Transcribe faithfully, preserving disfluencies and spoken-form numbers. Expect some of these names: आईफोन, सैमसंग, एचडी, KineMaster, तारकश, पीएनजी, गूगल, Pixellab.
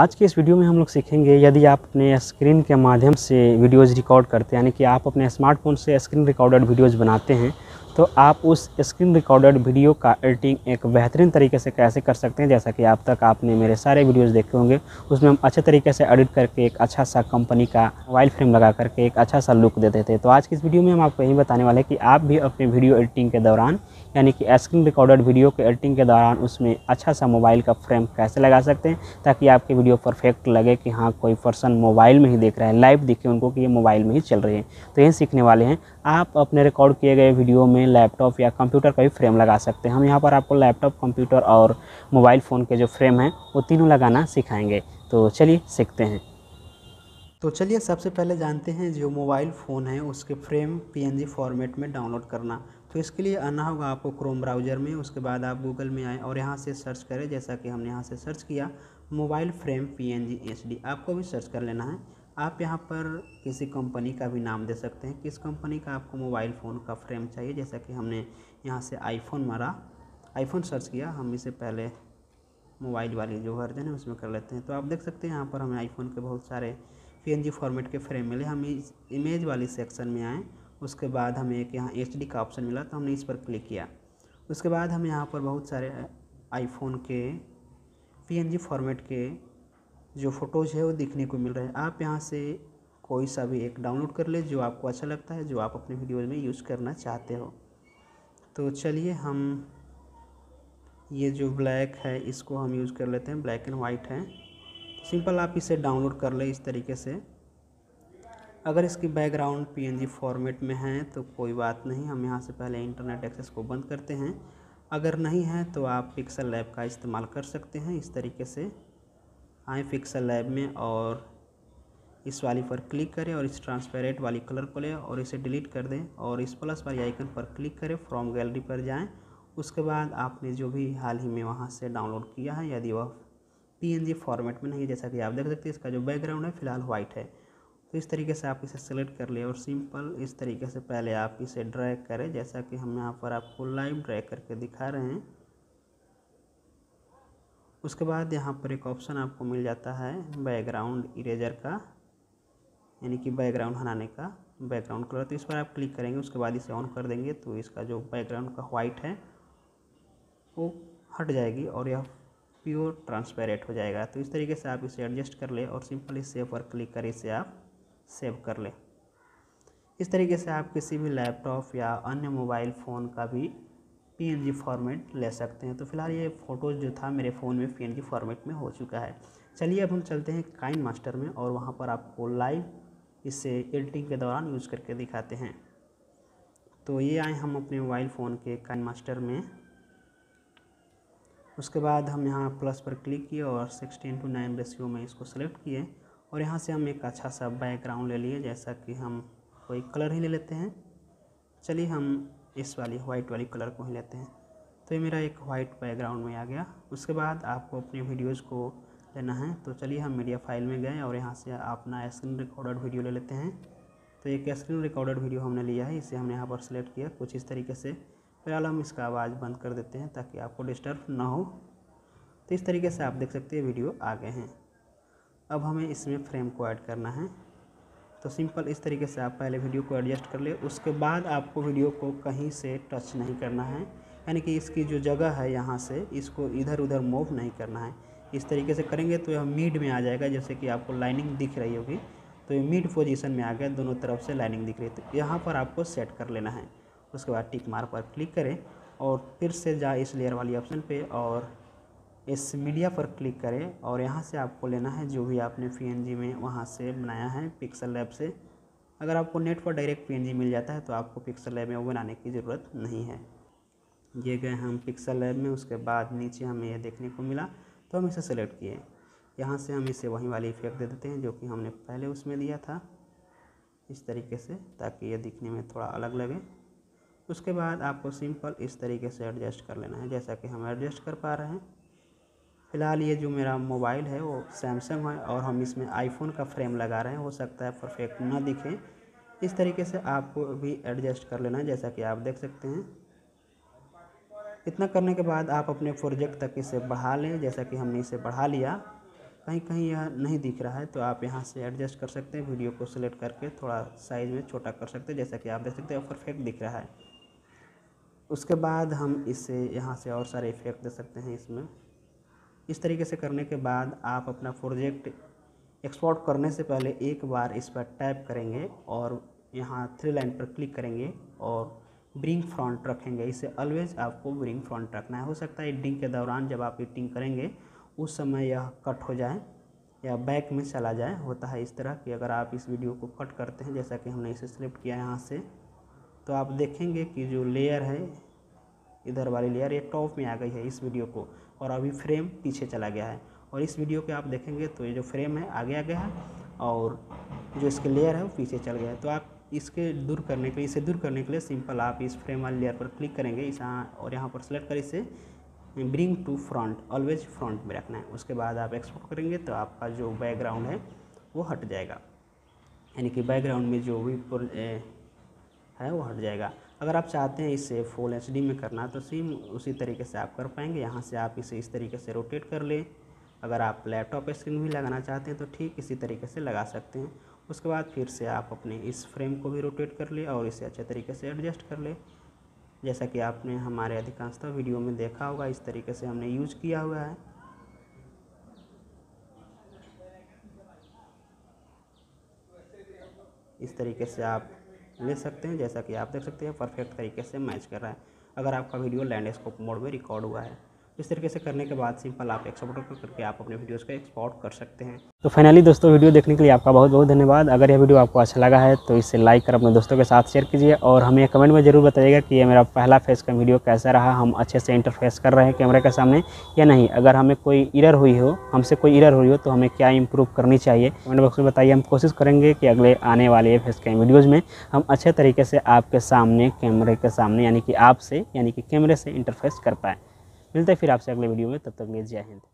आज के इस वीडियो में हम लोग सीखेंगे यदि आप अपने स्क्रीन के माध्यम से वीडियोज़ रिकॉर्ड करते हैं, यानी कि आप अपने स्मार्टफोन से स्क्रीन रिकॉर्डेड वीडियोज़ बनाते हैं, तो आप उस स्क्रीन रिकॉर्डेड वीडियो का एडिटिंग एक बेहतरीन तरीके से कैसे कर सकते हैं। जैसा कि आप तक आपने मेरे सारे वीडियोज़ देखे होंगे, उसमें हम अच्छे तरीके से एडिट करके एक अच्छा सा कंपनी का मोबाइल फ्रेम लगा करके एक अच्छा सा लुक देते थे। तो आज की इस वीडियो में हम आपको यही बताने वाले हैं कि आप भी अपने वीडियो एडिटिंग के दौरान, यानी कि स्क्रीन रिकॉर्डेड वीडियो के एडिटिंग के दौरान, उसमें अच्छा सा मोबाइल का फ्रेम कैसे लगा सकते हैं ताकि आपकी वीडियो परफेक्ट लगे कि हाँ कोई पर्सन मोबाइल में ही देख रहा है, लाइव दिखे उनको कि ये मोबाइल में ही चल रही है। तो यही सीखने वाले हैं। आप अपने रिकॉर्ड किए गए वीडियो में लैपटॉप या कंप्यूटर का भी फ्रेम लगा सकते हैं। हम यहाँ पर आपको लैपटॉप, कंप्यूटर और मोबाइल फ़ोन के जो फ्रेम हैं वो तीनों लगाना सिखाएंगे। तो चलिए सीखते हैं। तो चलिए सबसे पहले जानते हैं जो मोबाइल फ़ोन है उसके फ्रेम पीएनजी फॉर्मेट में डाउनलोड करना। तो इसके लिए आना होगा आपको क्रोम ब्राउज़र में। उसके बाद आप गूगल में आए और यहाँ से सर्च करें, जैसा कि हमने यहाँ से सर्च किया मोबाइल फ्रेम पीएनजी एचडी, आपको भी सर्च कर लेना है। आप यहाँ पर किसी कंपनी का भी नाम दे सकते हैं, किस कंपनी का आपको मोबाइल फ़ोन का फ्रेम चाहिए। जैसा कि हमने यहाँ से आईफोन मारा, आईफोन सर्च किया। हम इसे पहले मोबाइल वाली जो वर्जन है उसमें कर लेते हैं। तो आप देख सकते हैं यहाँ पर हमें आईफोन के बहुत सारे पीएनजी फॉर्मेट के फ्रेम मिले। हम इस इमेज वाली सेक्शन में आए, उसके बाद हमें एक यहाँ एचडी का ऑप्शन मिला तो हमने इस पर क्लिक किया। उसके बाद हमें यहाँ पर बहुत सारे आईफोन के पीएनजी फॉर्मेट के जो फ़ोटोज़ है वो दिखने को मिल रहे हैं। आप यहाँ से कोई सा भी एक डाउनलोड कर ले जो आपको अच्छा लगता है, जो आप अपने वीडियोज़ में यूज़ करना चाहते हो। तो चलिए हम ये जो ब्लैक है इसको हम यूज़ कर लेते हैं, ब्लैक एंड वाइट है। सिंपल आप इसे डाउनलोड कर ले इस तरीके से। अगर इसकी बैकग्राउंड पीएनजी फॉर्मेट में है तो कोई बात नहीं, हम यहाँ से पहले इंटरनेट एक्सेस को बंद करते हैं। अगर नहीं है तो आप पिक्सल लैब का इस्तेमाल कर सकते हैं। इस तरीके से आए पिक्सल लैब में और इस वाली पर क्लिक करें और इस ट्रांसपेरेंट वाली कलर को ले और इसे डिलीट कर दें और इस प्लस वाली आइकन पर क्लिक करें, फ्रॉम गैलरी पर जाएँ। उसके बाद आपने जो भी हाल ही में वहाँ से डाउनलोड किया है, यदि वह पीएनजी फॉर्मेट में नहीं है, जैसा कि आप देख सकते हैं इसका जो बैकग्राउंड है फिलहाल वाइट है, तो इस तरीके से आप इसे सेलेक्ट कर ले और सिंपल इस तरीके से पहले आप इसे ड्रैग करें, जैसा कि हम यहाँ पर आपको लाइव ड्रैग करके दिखा रहे हैं। उसके बाद यहाँ पर एक ऑप्शन आपको मिल जाता है बैकग्राउंड इरेजर का, यानी कि बैकग्राउंड हटाने का, बैकग्राउंड कलर। तो इस पर आप क्लिक करेंगे, उसके बाद इसे ऑन कर देंगे तो इसका जो बैकग्राउंड का वाइट है वो हट जाएगी और यह प्योर ट्रांसपेरेंट हो जाएगा। तो इस तरीके से आप इसे एडजस्ट कर ले और सिंपल इस सेव पर क्लिक कर इसे आप सेव कर ले। इस तरीके से आप किसी भी लैपटॉप या अन्य मोबाइल फ़ोन का भी पीएनजी फॉर्मेट ले सकते हैं। तो फिलहाल ये फ़ोटोज़ जो था मेरे फ़ोन में पीएनजी फॉर्मेट में हो चुका है। चलिए अब हम चलते हैं काइनमास्टर में और वहाँ पर आपको लाइव इसे एडिटिंग के दौरान यूज़ करके दिखाते हैं। तो ये आए हम अपने मोबाइल फ़ोन के काइनमास्टर में। उसके बाद हम यहाँ प्लस पर क्लिक किए और सिक्सटीन टू नाइन रेशियो में इसको सेलेक्ट किए और यहाँ से हम एक अच्छा सा बैकग्राउंड ले लिए, जैसा कि हम कोई कलर ही ले लेते हैं। चलिए हम इस वाली वाइट वाली कलर को ही लेते हैं। तो ये मेरा एक वाइट बैकग्राउंड में आ गया। उसके बाद आपको अपने वीडियोज़ को लेना है, तो चलिए हम मीडिया फाइल में गए और यहाँ से अपना स्क्रीन रिकॉर्डेड वीडियो ले लेते हैं। तो एक स्क्रीन रिकॉर्डेड वीडियो हमने लिया है, इसे हमने यहाँ पर सेलेक्ट किया कुछ इस तरीके से। फिलहाल हम इसका आवाज़ बंद कर देते हैं ताकि आपको डिस्टर्ब ना हो। तो इस तरीके से आप देख सकते हैं वीडियो आ गए हैं। अब हमें इसमें फ्रेम को ऐड करना है, तो सिंपल इस तरीके से आप पहले वीडियो को एडजस्ट कर ले। उसके बाद आपको वीडियो को कहीं से टच नहीं करना है, यानी कि इसकी जो जगह है यहाँ से इसको इधर उधर मूव नहीं करना है। इस तरीके से करेंगे तो यह मिड में आ जाएगा, जैसे कि आपको लाइनिंग दिख रही होगी। तो ये मिड पोजीशन में आ गया, दोनों तरफ से लाइनिंग दिख रही है। तो यहाँ पर आपको सेट कर लेना है। उसके बाद टिक मार्क पर क्लिक करें और फिर से जाए इस लेयर वाली ऑप्शन पर और इस मीडिया पर क्लिक करें और यहाँ से आपको लेना है जो भी आपने पीएनजी में वहाँ से बनाया है पिक्सल लैब से। अगर आपको नेट पर डायरेक्ट पीएनजी मिल जाता है तो आपको पिक्सल लैब में वो बनाने की ज़रूरत नहीं है। ये गए हम पिक्सल लैब में। उसके बाद नीचे हमें यह देखने को मिला तो हम इसे सेलेक्ट किए। यहाँ से हम इसे वहीं वाली इफेक्ट दे देते हैं जो कि हमने पहले उसमें दिया था, इस तरीके से, ताकि ये दिखने में थोड़ा अलग लगे। उसके बाद आपको सिंपल इस तरीके से एडजस्ट कर लेना है, जैसा कि हम एडजस्ट कर पा रहे हैं। फ़िलहाल ये जो मेरा मोबाइल है वो सैमसंग है और हम इसमें आईफोन का फ्रेम लगा रहे हैं, हो सकता है परफेक्ट ना दिखे। इस तरीके से आपको भी एडजस्ट कर लेना है, जैसा कि आप देख सकते हैं। इतना करने के बाद आप अपने प्रोजेक्ट तक इसे बढ़ा लें, जैसा कि हमने इसे बढ़ा लिया। कहीं कहीं यह नहीं दिख रहा है तो आप यहाँ से एडजस्ट कर सकते हैं, वीडियो को सिलेक्ट करके थोड़ा साइज़ में छोटा कर सकते हैं, जैसा कि आप देख सकते हैं परफेक्ट दिख रहा है। उसके बाद हम इसे यहाँ से और सारे इफ़ेक्ट दे सकते हैं इसमें। इस तरीके से करने के बाद आप अपना प्रोजेक्ट एक्सपोर्ट करने से पहले एक बार इस पर टैप करेंगे और यहाँ थ्री लाइन पर क्लिक करेंगे और ब्रिंग फ्रंट रखेंगे। इसे ऑलवेज आपको ब्रिंग फ्रंट रखना है। हो सकता है एडिटिंग के दौरान जब आप एडिटिंग करेंगे उस समय यह कट हो जाए या बैक में चला जाए, होता है इस तरह कि अगर आप इस वीडियो को कट करते हैं, जैसा कि हमने इसे सिलेक्ट किया यहाँ से, तो आप देखेंगे कि जो लेयर है इधर वाली लेयर ये टॉप में आ गई है इस वीडियो को, और अभी फ्रेम पीछे चला गया है। और इस वीडियो के आप देखेंगे तो ये जो फ्रेम है आगे आ गया है और जो इसके लेयर है वो पीछे चल गया है। तो आप इसके दूर करने के लिए इसे दूर करने के लिए सिंपल आप इस फ्रेम वाली लेयर पर क्लिक करेंगे इस और यहाँ पर सेलेक्ट कर इसे bring to front, always front में रखना है। उसके बाद आप एक्सपोर्ट करेंगे तो आपका जो बैकग्राउंड है वो हट जाएगा, यानी कि बैकग्राउंड में जो भी है वो हट जाएगा। अगर आप चाहते हैं इसे फुल एच डी में करना तो सेम उसी तरीके से आप कर पाएंगे। यहाँ से आप इसे इस तरीके से रोटेट कर लें। अगर आप लैपटॉप स्क्रीन भी लगाना चाहते हैं तो ठीक इसी तरीके से लगा सकते हैं। उसके बाद फिर से आप अपने इस फ्रेम को भी रोटेट कर ले और इसे अच्छे तरीके से एडजस्ट कर ले, जैसा कि आपने हमारे अधिकांशतः वीडियो में देखा होगा इस तरीके से हमने यूज किया हुआ है। इस तरीके से आप ले सकते हैं, जैसा कि आप देख सकते हैं परफेक्ट तरीके से मैच कर रहा है अगर आपका वीडियो लैंडस्केप मोड में रिकॉर्ड हुआ है। इस तरीके से करने के बाद सिंपल आप एक्सपोर्ट करके आप अपने वीडियोस का एक्सपोर्ट कर सकते हैं। तो फाइनली दोस्तों, वीडियो देखने के लिए आपका बहुत बहुत धन्यवाद। अगर यह वीडियो आपको अच्छा लगा है तो इसे लाइक कर अपने दोस्तों के साथ शेयर कीजिए और हमें कमेंट में जरूर बताइएगा कि यह मेरा पहला फेस का वीडियो कैसा रहा, हम अच्छे से इंटरफेस कर रहे हैं कैमरे के सामने या नहीं। अगर हमें कोई एरर हुई हो, हमसे कोई एरर हुई हो तो हमें क्या इंप्रूव करनी चाहिए कमेंट बॉक्स में बताइए। हम कोशिश करेंगे कि अगले आने वाले फेस कैम वीडियोज़ में हम अच्छे तरीके से आपके सामने कैमरे के सामने यानी कि आपसे यानी कि कैमरे से इंटरफेस कर पाएँ। मिलते हैं फिर आपसे अगले वीडियो में, तब तक के लिए जय हिंद।